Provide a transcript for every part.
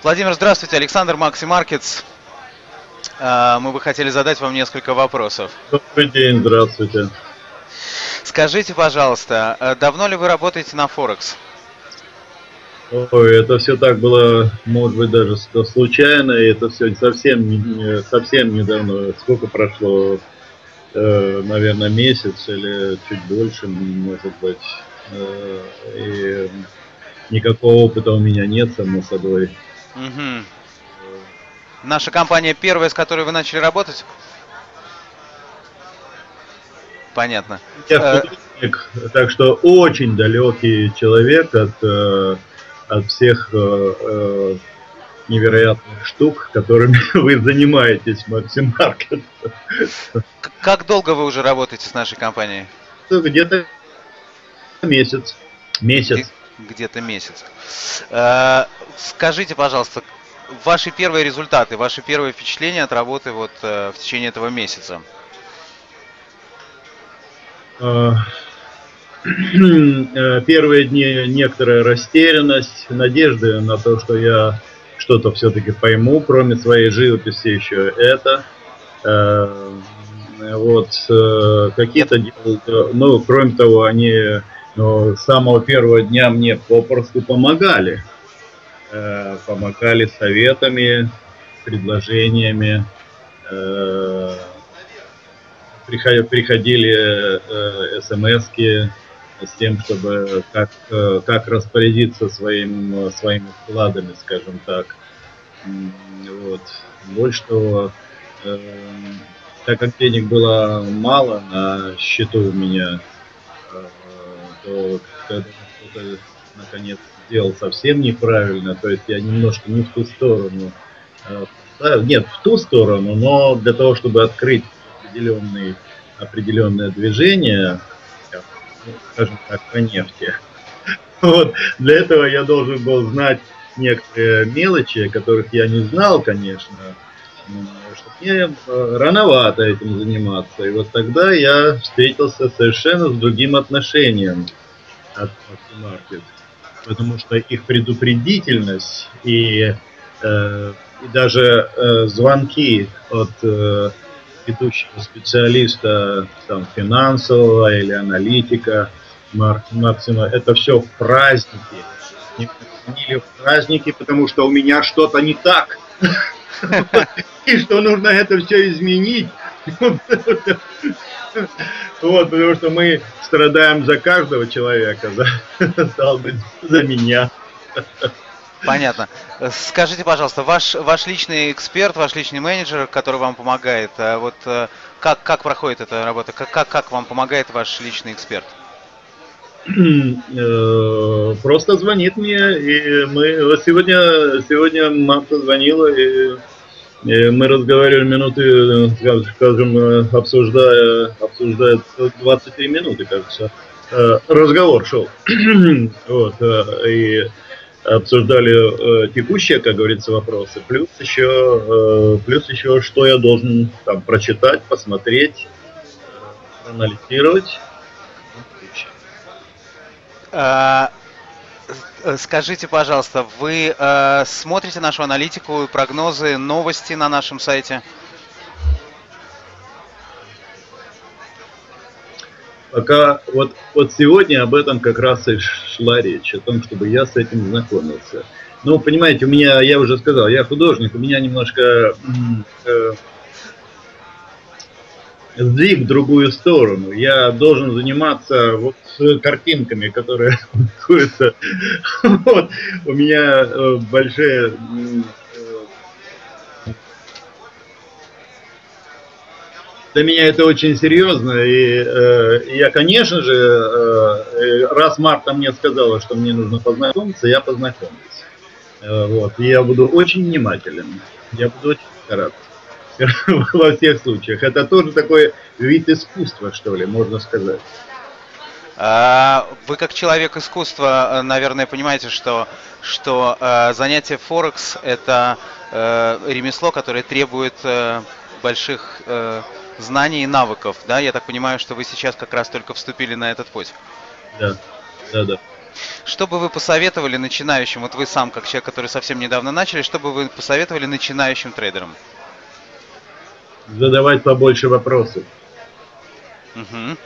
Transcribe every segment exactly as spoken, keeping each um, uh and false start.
Владимир, здравствуйте. Александр, Макси Маркетс. Мы бы хотели задать вам несколько вопросов. Добрый день, здравствуйте. Скажите, пожалуйста, давно ли вы работаете на Форекс? Ой, это все так было, может быть, даже случайно, и это все совсем, совсем недавно. Сколько прошло? Наверное, месяц или чуть больше, может быть. И никакого опыта у меня нет, само собой. Угу. Наша компания первая, с которой вы начали работать? Понятно. Я художник, так что очень далекий человек от... от всех э, э, невероятных штук, которыми вы занимаетесь, Максим Маркет. Как долго вы уже работаете с нашей компанией? Где-то месяц. Месяц. Где-то месяц. Э, скажите, пожалуйста, ваши первые результаты, ваши первые впечатления от работы вот э, в течение этого месяца? Э... Первые дни некоторая растерянность, надежды на то, что я что-то все-таки пойму, кроме своей живописи еще это. Э, вот э, какие-то делают, ну, кроме того, они ну, с самого первого дня мне попросту помогали. Э, помогали советами, предложениями. Э, приходили э, смски с тем, чтобы как, как распорядиться своим, своими вкладами, скажем так. Вот. Больше того, э, так как денег было мало на счету у меня, э, то когда кто-то наконец сделал совсем неправильно, то есть я немножко не в ту сторону, э, нет, в ту сторону, но для того, чтобы открыть определенный, определенное движение, скажем так, по нефти. Вот. Для этого я должен был знать некоторые мелочи, которых я не знал, конечно, что мне рановато этим заниматься. И вот тогда я встретился совершенно с другим отношением от Максимаркет, потому что их предупредительность и, э, и даже э, звонки от э, ведущего специалиста там, финансового или аналитика Максима, это все в празднике. Не приняли в празднике, потому что у меня что-то не так. И что нужно это все изменить. Вот, потому что мы страдаем за каждого человека, за меня. Понятно. Скажите, пожалуйста, ваш, ваш личный эксперт, ваш личный менеджер, который вам помогает, вот как, как проходит эта работа, как, как, как вам помогает ваш личный эксперт? Просто звонит мне, и мы вот сегодня, сегодня Марта звонила, и, и мы разговаривали минуты, скажем, обсуждая, обсуждая двадцать три минуты, кажется, разговор шел. Вот, и обсуждали э, текущие, как говорится, вопросы, плюс еще, э, плюс еще, что я должен там прочитать, посмотреть, э, анализировать. А, скажите, пожалуйста, вы э, смотрите нашу аналитику и прогнозы, новости на нашем сайте? Пока вот, вот сегодня об этом как раз и шла речь, о том, чтобы я с этим знакомился. Ну, понимаете, у меня, я уже сказал, я художник, у меня немножко э, сдвиг в другую сторону. Я должен заниматься вот картинками, которые находятся. Вот, у меня э, большие... Для меня это очень серьезно, и э, я, конечно же, э, раз Марта мне сказала, что мне нужно познакомиться, я познакомился. Э, вот, и я буду очень внимателен, я буду очень стараться во всех случаях. Это тоже такой вид искусства, что ли, можно сказать. Вы как человек искусства, наверное, понимаете, что, что э, занятие Форекс – это э, ремесло, которое требует э, больших... Э, знаний и навыков, да? Я так понимаю, что вы сейчас как раз только вступили на этот путь. Да, да, да. Что бы вы посоветовали начинающим, вот вы сам, как человек, который совсем недавно начали, что бы вы посоветовали начинающим трейдерам? Задавать побольше вопросов. Угу.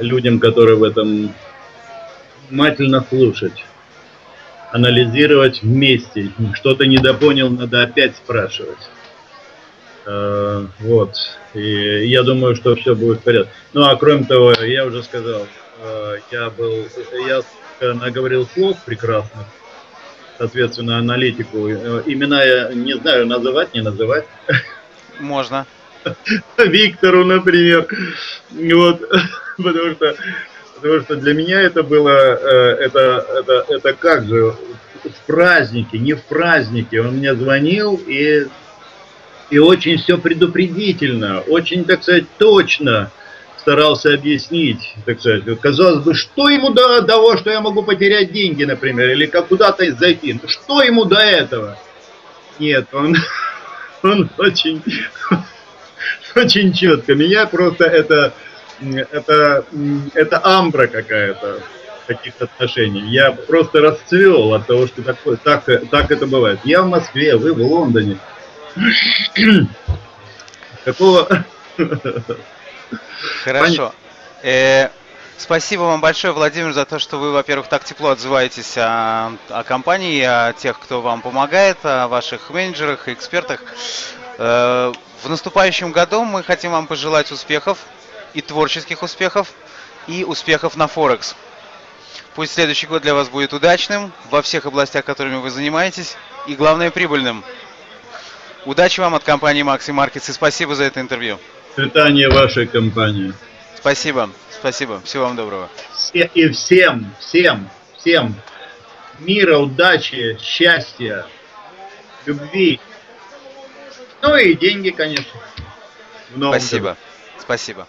Людям, которые в этом, внимательно слушать, анализировать вместе. Что-то недопонял, надо опять спрашивать. Вот. И я думаю, что все будет в порядке. Ну, а кроме того, я уже сказал, я был, я наговорил слов прекрасных, соответственно, аналитику. Имена я не знаю, называть, не называть. Можно. Виктору, например. Вот. Потому что, потому что для меня это было, это, это, это как же, в празднике, не в празднике. Он мне звонил и... И очень все предупредительно, очень, так сказать, точно старался объяснить, так сказать. Казалось бы, что ему до того, что я могу потерять деньги, например, или как куда-то зайти, что ему до этого? Нет, он, он очень, очень четко. Меня просто это, это, это амбра какая-то в таких отношениях. Я просто расцвел от того, что такое, так, так это бывает. Я в Москве, вы в Лондоне. Какого? Хорошо. Э, спасибо вам большое, Владимир, за то, что вы, во-первых, так тепло отзываетесь о, о компании, о тех, кто вам помогает, о ваших менеджерах и экспертах. Э, в наступающем году мы хотим вам пожелать успехов, и творческих успехов, и успехов на Форекс. Пусть следующий год для вас будет удачным во всех областях, которыми вы занимаетесь, и, главное, прибыльным. Удачи вам от компании Maxi Markets и спасибо за это интервью. Цветание вашей компании. Спасибо, спасибо. Всего вам доброго. Все, и всем, всем, всем мира, удачи, счастья, любви. Ну и деньги, конечно. Спасибо, году. Спасибо.